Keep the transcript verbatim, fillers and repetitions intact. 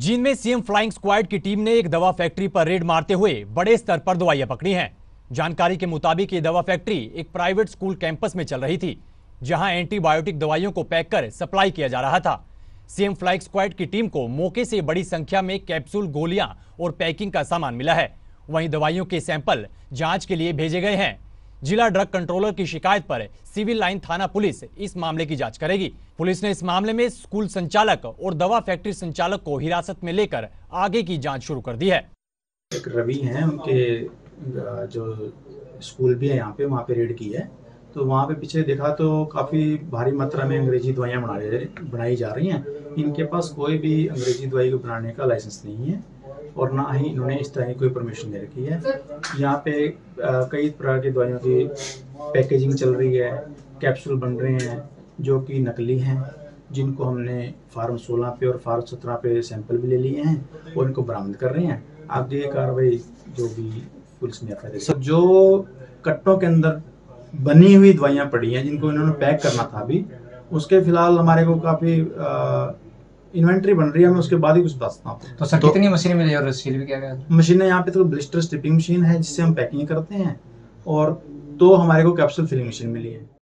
जींद में CM flying squad की team ने एक दवा फैक्ट्री पर रेड मारते हुए बड़े स्तर पर दवाइयां पकड़ी हैं। जानकारी के मुताबिक ये दवा फैक्ट्री एक प्राइवेट स्कूल कैंपस में चल रही थी, जहां एंटीबायोटिक दवाइयों को पैक कर सप्लाई किया जा रहा था। सीएम फ्लाइंग स्क्वाड की टीम को मौके से बड़ी संख्या में कैप्सूल, गोलियां और पैकिंग का सामान मिला है। वहीं दवाइयों के सैंपल जाँच के लिए भेजे गए हैं। जिला ड्रग कंट्रोलर की शिकायत पर सिविल लाइन थाना पुलिस इस मामले की जांच करेगी। पुलिस ने इस मामले में स्कूल संचालक और दवा फैक्ट्री संचालक को हिरासत में लेकर आगे की जांच शुरू कर दी है। रवि हैं, उनके जो स्कूल भी है यहाँ पे, वहाँ पे रेड की है। तो वहाँ पे पीछे देखा तो काफी भारी मात्रा में अंग्रेजी दवाइयाँ बनाई जा रही है। इनके पास कोई भी अंग्रेजी दवाई को बनाने का लाइसेंस नहीं है और ना ही इन्होंने इस तरह की कोई परमिशन दे रखी है। यहाँ पे आ, कई प्रकार की दवाइयों की पैकेजिंग चल रही है, कैप्सूल बन रहे हैं जो कि नकली हैं, जिनको हमने फार्म सोलह पे और फार्म सत्रह पे सैंपल भी ले लिए हैं और इनको बरामद कर रहे हैं। आगे ये कार्रवाई जो भी पुलिस ने कर सब जो कट्टों के अंदर बनी हुई दवाइयाँ पड़ी हैं, जिनको इन्होंने पैक करना था अभी, उसके फिलहाल हमारे को काफ़ी इन्वेंटरी बन रही है। मैं उसके बाद ही कुछ बताता हूँ। तो सर तो, कितनी मशीनें मिली और सील भी क्या गया? मशीनें यहाँ पे तो ब्लिस्टर स्ट्रिपिंग मशीन है, जिससे हम पैकिंग करते हैं, और तो हमारे को कैप्सूल फिलिंग मशीन मिली है।